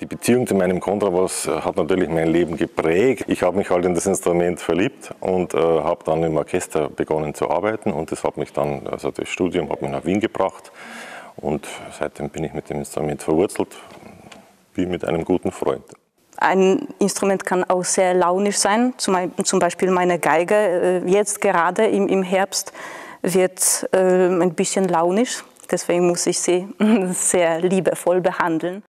Die Beziehung zu meinem Kontrabass hat natürlich mein Leben geprägt. Ich habe mich halt in das Instrument verliebt und habe dann im Orchester begonnen zu arbeiten. Und das hat mich dann, also das Studium hat mich nach Wien gebracht. Und seitdem bin ich mit dem Instrument verwurzelt, wie mit einem guten Freund. Ein Instrument kann auch sehr launisch sein, zum Beispiel meine Geige. Jetzt gerade im Herbst wird ein bisschen launisch, deswegen muss ich sie sehr liebevoll behandeln.